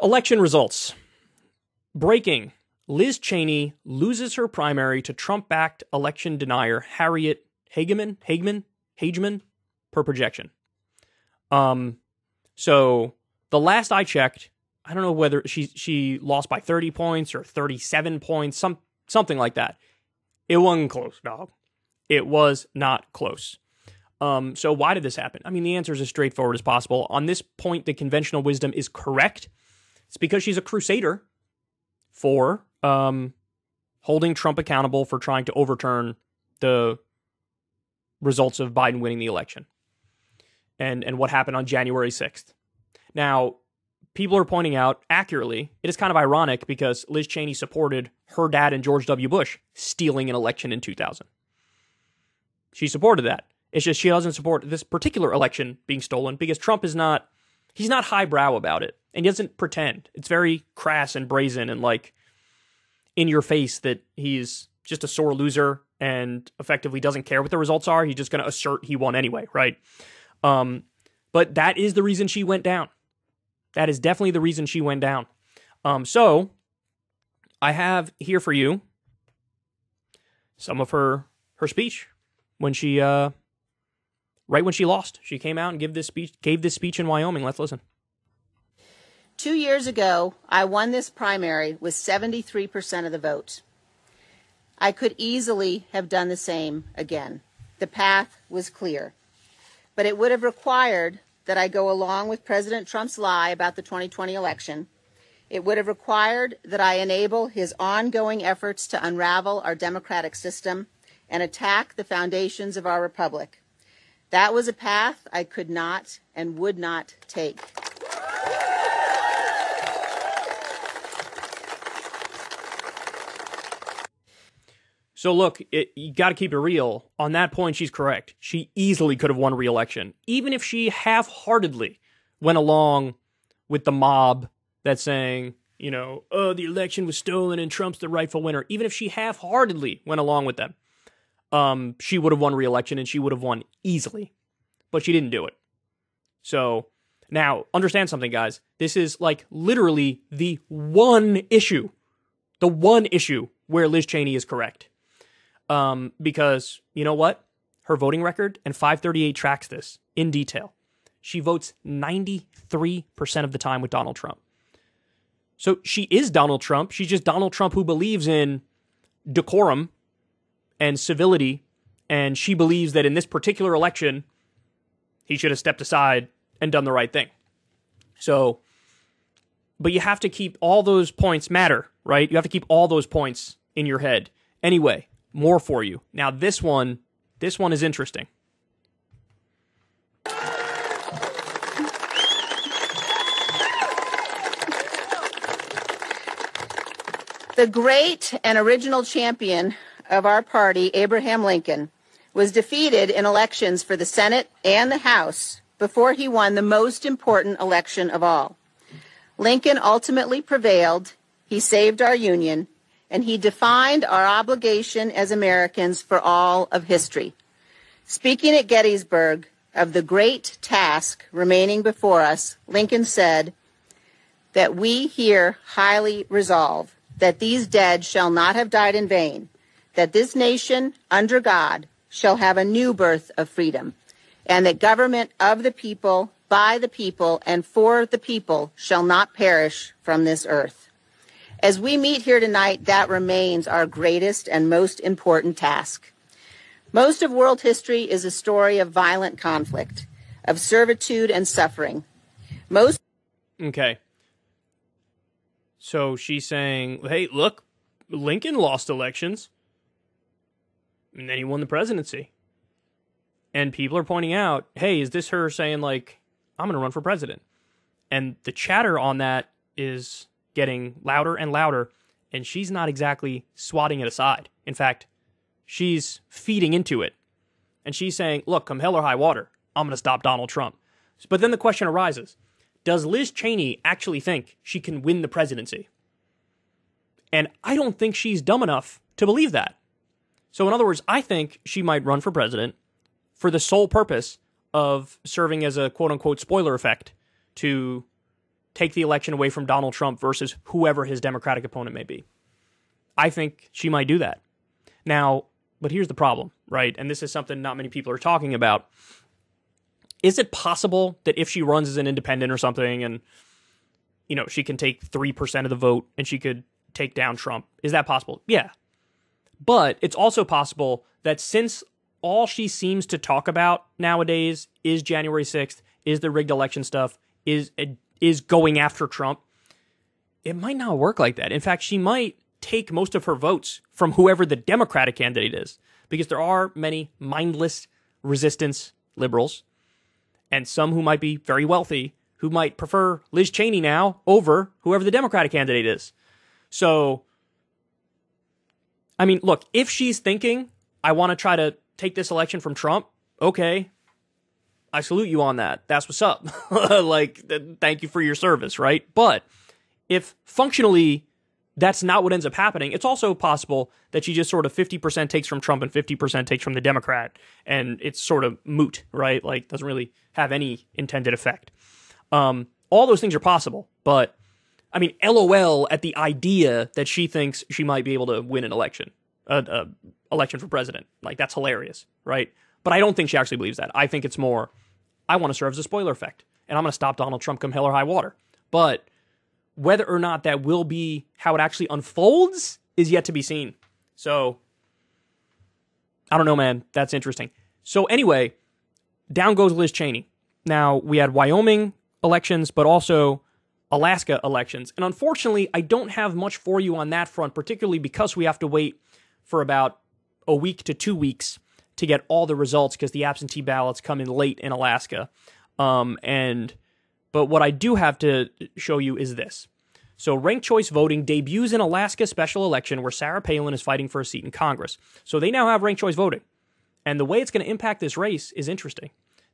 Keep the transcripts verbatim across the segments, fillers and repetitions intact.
Election results. Breaking. Liz Cheney loses her primary to Trump-backed election denier Harriet Hageman, Hageman, Hageman, per projection. Um, so the last I checked, I don't know whether she she lost by thirty points or thirty-seven points, some something like that. It wasn't close, dog. It was not close. Um, so why did this happen? I mean, the answer is as straightforward as possible. On this point, the conventional wisdom is correct. It's because she's a crusader for um, holding Trump accountable for trying to overturn the results of Biden winning the election and, and what happened on January sixth. Now, people are pointing out accurately, it is kind of ironic because Liz Cheney supported her dad and George W. Bush stealing an election in two thousand. She supported that. It's just she doesn't support this particular election being stolen because Trump is not, he's not highbrow about it. And he doesn't pretend. It's very crass and brazen and like in your face that he's just a sore loser and effectively doesn't care what the results are. He's just going to assert he won anyway, right? Um, but that is the reason she went down. That is definitely the reason she went down. Um, so I have here for you some of her her speech when she uh, right when she lost. She came out and gave this speech gave this speech in Wyoming. Let's listen. Two years ago, I won this primary with seventy-three percent of the vote. I could easily have done the same again. The path was clear. But it would have required that I go along with President Trump's lie about the twenty twenty election. It would have required that I enable his ongoing efforts to unravel our democratic system and attack the foundations of our republic. That was a path I could not and would not take. So look, it, you got to keep it real. On that point, she's correct. She easily could have won re-election, even if she half-heartedly went along with the mob that's saying, you know, oh, the election was stolen and Trump's the rightful winner. Even if she half-heartedly went along with them, um, she would have won re-election and she would have won easily. But she didn't do it. So now, understand something, guys. This is like literally the one issue, the one issue where Liz Cheney is correct. Um, because you know what? Her voting record and five thirty-eight tracks this in detail. She votes ninety-three percent of the time with Donald Trump. So she is Donald Trump. She's just Donald Trump who believes in decorum and civility. And she believes that in this particular election, he should have stepped aside and done the right thing. So, but you have to keep all those points matter, right? You have to keep all those points in your head. Anyway. More for you. Now, this one, this one is interesting. The great and original champion of our party, Abraham Lincoln, was defeated in elections for the Senate and the House before he won the most important election of all. Lincoln ultimately prevailed. He saved our Union. And he defined our obligation as Americans for all of history. Speaking at Gettysburg of the great task remaining before us, Lincoln said that we here highly resolve that these dead shall not have died in vain, that this nation under God shall have a new birth of freedom, and that government of the people, by the people, and for the people shall not perish from this earth. As we meet here tonight, that remains our greatest and most important task. Most of world history is a story of violent conflict, of servitude and suffering. Most. Okay. So she's saying, hey, look, Lincoln lost elections. And then he won the presidency. And people are pointing out, hey, is this her saying, like, I'm going to run for president? And the chatter on that is getting louder and louder, and she's not exactly swatting it aside. In fact, she's feeding into it. And she's saying, look, come hell or high water, I'm going to stop Donald Trump. But then the question arises, does Liz Cheney actually think she can win the presidency? And I don't think she's dumb enough to believe that. So in other words, I think she might run for president for the sole purpose of serving as a quote-unquote spoiler effect to take the election away from Donald Trump versus whoever his Democratic opponent may be. I think she might do that. Now, but here's the problem, right? And this is something not many people are talking about. Is it possible that if she runs as an independent or something and, you know, she can take three percent of the vote and she could take down Trump? Is that possible? Yeah. But it's also possible that since all she seems to talk about nowadays is January sixth, is the rigged election stuff, is is going after Trump, it might not work like that. In fact, she might take most of her votes from whoever the Democratic candidate is, because there are many mindless resistance liberals and some who might be very wealthy who might prefer Liz Cheney now over whoever the Democratic candidate is. So, I mean, look, if she's thinking, I want to try to take this election from Trump, okay, I salute you on that. That's what's up. Like, th- thank you for your service, right? But if functionally that's not what ends up happening, it's also possible that she just sort of fifty percent takes from Trump and fifty percent takes from the Democrat, and it's sort of moot, right? Like, doesn't really have any intended effect. Um, all those things are possible, but I mean, LOL at the idea that she thinks she might be able to win an election, uh, uh, election for president. Like, that's hilarious, right? But I don't think she actually believes that. I think it's more, I want to serve as a spoiler effect, and I'm going to stop Donald Trump come hell or high water. But whether or not that will be how it actually unfolds is yet to be seen. So, I don't know, man. That's interesting. So anyway, down goes Liz Cheney. Now, we had Wyoming elections, but also Alaska elections. And unfortunately, I don't have much for you on that front, particularly because we have to wait for about a week to two weeks to get all the results, because the absentee ballots come in late in Alaska. Um, and... But what I do have to show you is this. So ranked choice voting debuts in Alaska special election where Sarah Palin is fighting for a seat in Congress. So they now have ranked choice voting. And the way it's going to impact this race is interesting.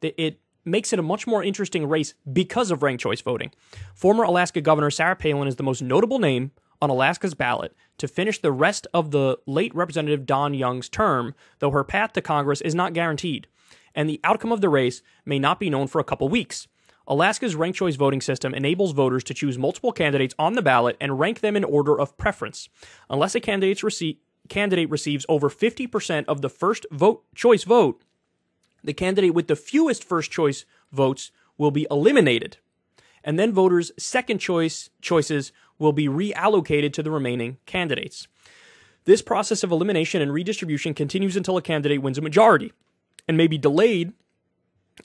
It makes it a much more interesting race because of ranked choice voting. Former Alaska Governor Sarah Palin is the most notable name on Alaska's ballot to finish the rest of the late Representative Don Young's term, though her path to Congress is not guaranteed. And the outcome of the race may not be known for a couple weeks. Alaska's ranked choice voting system enables voters to choose multiple candidates on the ballot and rank them in order of preference. Unless a candidate's rece- candidate receives over fifty percent of the first vote choice vote, the candidate with the fewest first choice votes will be eliminated. And then voters' second choice choices will be reallocated to the remaining candidates. This process of elimination and redistribution continues until a candidate wins a majority and may be delayed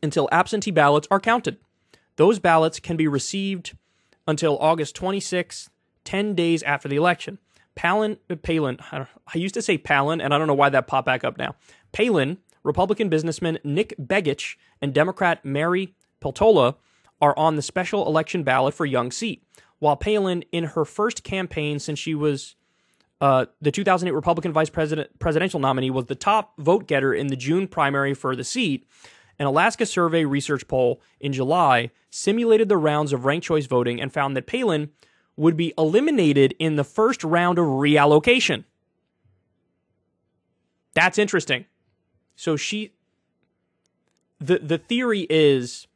until absentee ballots are counted. Those ballots can be received until August twenty-sixth, ten days after the election. Palin, Palin, I, don't, I used to say Palin, and I don't know why that popped back up now. Palin, Republican businessman Nick Begich, and Democrat Mary Peltola are on the special election ballot for Young's seat, while Palin, in her first campaign since she was uh, the two thousand eight Republican vice president, presidential nominee, was the top vote-getter in the June primary for the seat. An Alaska survey research poll in July simulated the rounds of ranked choice voting and found that Palin would be eliminated in the first round of reallocation. That's interesting. So she, the the theory is,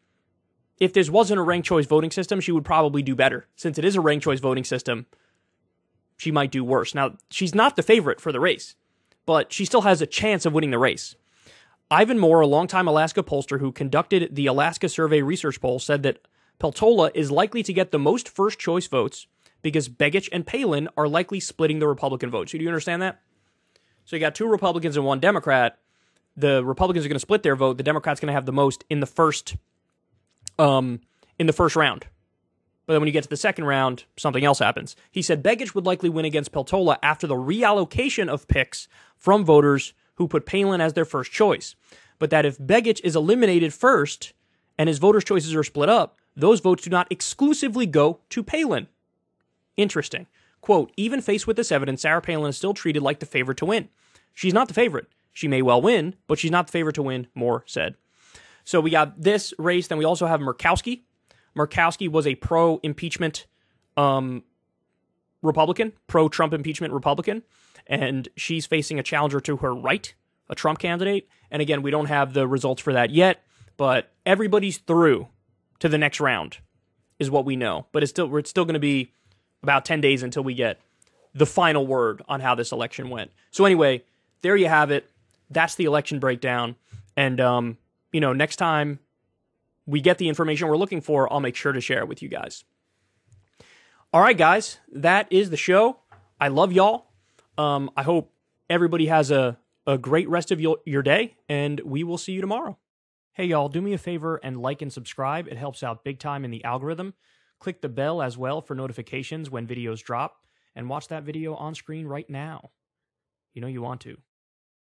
if this wasn't a ranked choice voting system, she would probably do better. Since it is a ranked choice voting system, she might do worse. Now, she's not the favorite for the race, but she still has a chance of winning the race. Ivan Moore, a longtime Alaska pollster who conducted the Alaska Survey Research Poll, said that Peltola is likely to get the most first-choice votes because Begich and Palin are likely splitting the Republican vote. So do you understand that? So you got two Republicans and one Democrat. The Republicans are going to split their vote. The Democrat's going to have the most in the first, um, in the first round. But then when you get to the second round, something else happens. He said Begich would likely win against Peltola after the reallocation of picks from voters who put Palin as their first choice, but that if Begich is eliminated first and his voters' choices are split up, those votes do not exclusively go to Palin. Interesting. Quote, even faced with this evidence, Sarah Palin is still treated like the favorite to win. She's not the favorite. She may well win, but she's not the favorite to win, Moore said. So we got this race, then we also have Murkowski. Murkowski was a pro-impeachment um, Republican, pro-Trump impeachment Republican. And she's facing a challenger to her right, a Trump candidate. And again, we don't have the results for that yet, but everybody's through to the next round. is what we know. But it's still, we're still going to be about ten days until we get the final word on how this election went. So anyway, there you have it. That's the election breakdown. And, um, you know, next time we get the information we're looking for, I'll make sure to share it with you guys. All right, guys, that is the show. I love y'all. Um, I hope everybody has a, a great rest of your, your day, and we will see you tomorrow. Hey, y'all, do me a favor and like and subscribe. It helps out big time in the algorithm. Click the bell as well for notifications when videos drop, and watch that video on screen right now. You know you want to.